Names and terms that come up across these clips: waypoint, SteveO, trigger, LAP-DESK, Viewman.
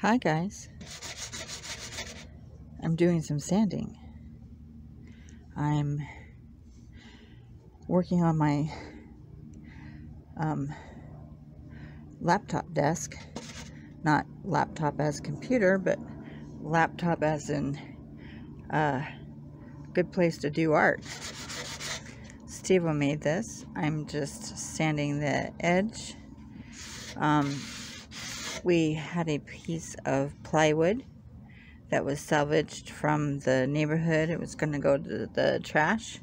Hi guys, I'm doing some sanding. I'm working on my laptop desk, not laptop as computer, but laptop as in a good place to do art. SteveO made this. I'm just sanding the edge. We had a piece of plywood that was salvaged from the neighborhood. It was going to go to the trash.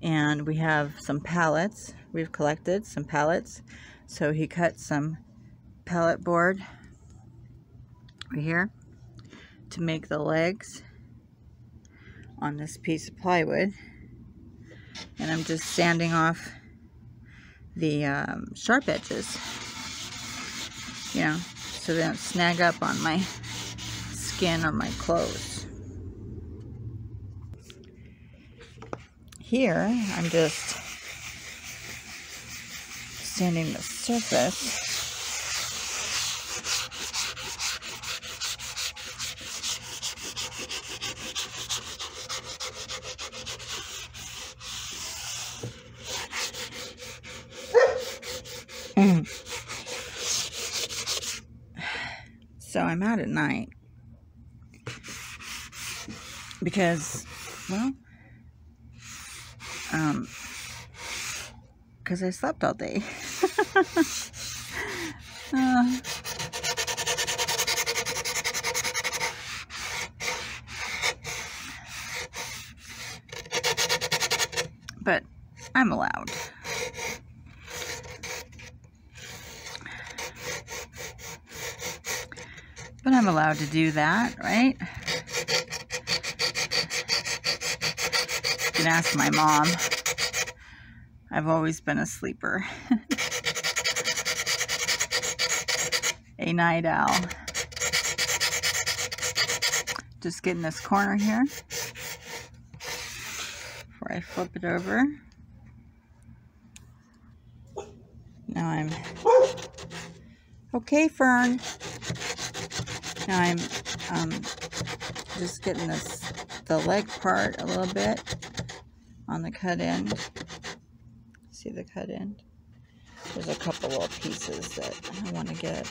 And we have some pallets. We've collected some pallets. So he cut some pallet board right here to make the legs on this piece of plywood. And I'm just sanding off the sharp edges, you know, so they don't snag up on my skin or my clothes. Here, I'm just sanding the surface. So I'm out at night because, well, because I slept all day. But I'm allowed. But I'm allowed to do that, right? You can ask my mom. I've always been a sleeper. A night owl. Just get in this corner here before I flip it over. Now I'm... Okay, Fern. Now I'm just getting the leg part a little bit on the cut end. See the cut end? There's a couple little pieces that I want to get.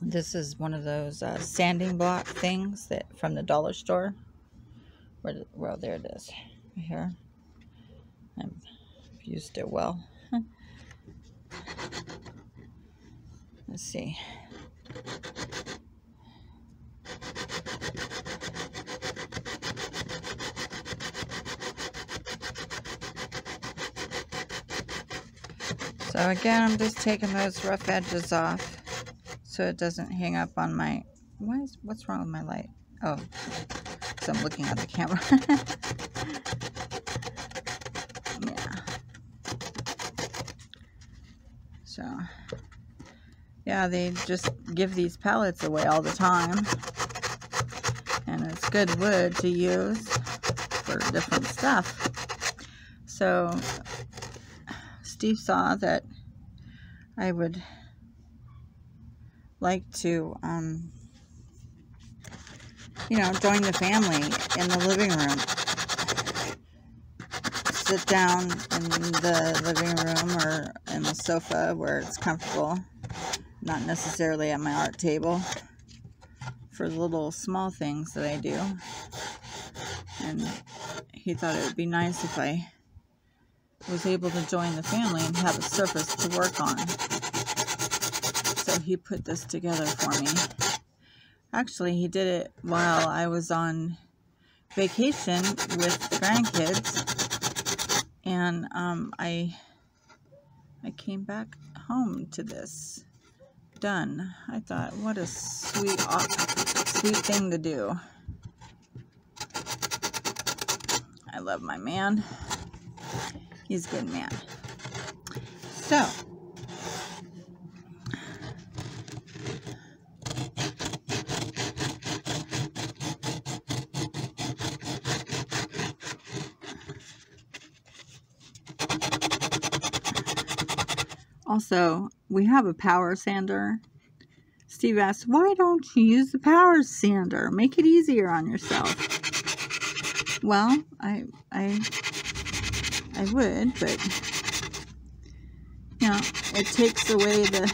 This is one of those sanding block things that from the dollar store. Well, there it is. Right here. I've used it well. Let's see. So again, I'm just taking those rough edges off so it doesn't hang up on my... What's wrong with my light? Oh, because I'm looking at the camera. Yeah. So... yeah, they just give these pallets away all the time, and it's good wood to use for different stuff. So Steve saw that I would like to, you know, join the family in the living room. Sit down in the living room or in the sofa where it's comfortable. Not necessarily at my art table, for little small things that I do. And he thought it would be nice if I was able to join the family and have a surface to work on. So he put this together for me. Actually, he did it while I was on vacation with the grandkids. And I came back home to this. Done. I thought, what a sweet thing to do. I love my man. He's a good man. So also we have a power sander. Steve asks, why don't you use the power sander? Make it easier on yourself. Well, I would, but, you know, it takes away the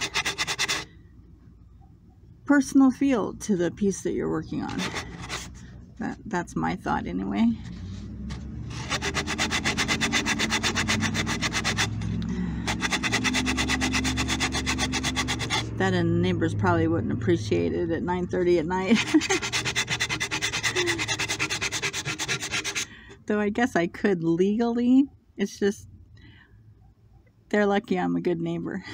personal feel to the piece that you're working on. That's my thought anyway. That and neighbors probably wouldn't appreciate it at 9:30 at night. Though I guess I could legally. It's just, they're lucky I'm a good neighbor.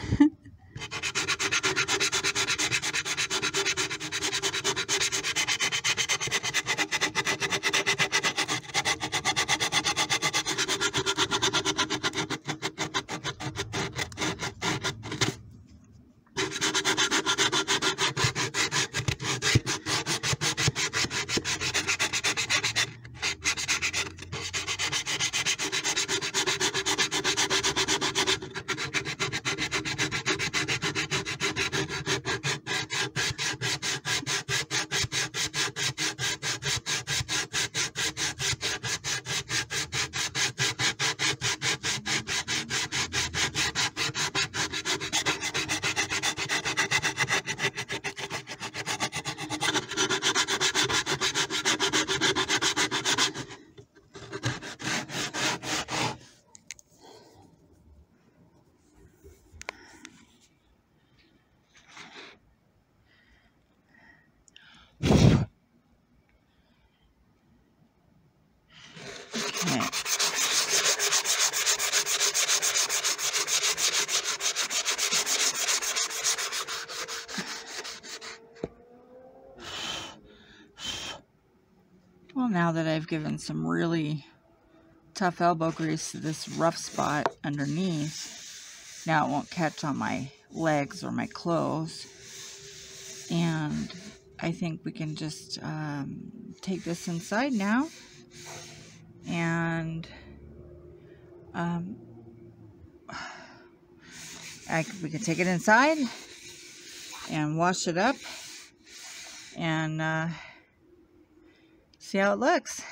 Now that I've given some really tough elbow grease to this rough spot underneath, now it won't catch on my legs or my clothes. And I think we can just take this inside now and we can take it inside and wash it up and see how it looks.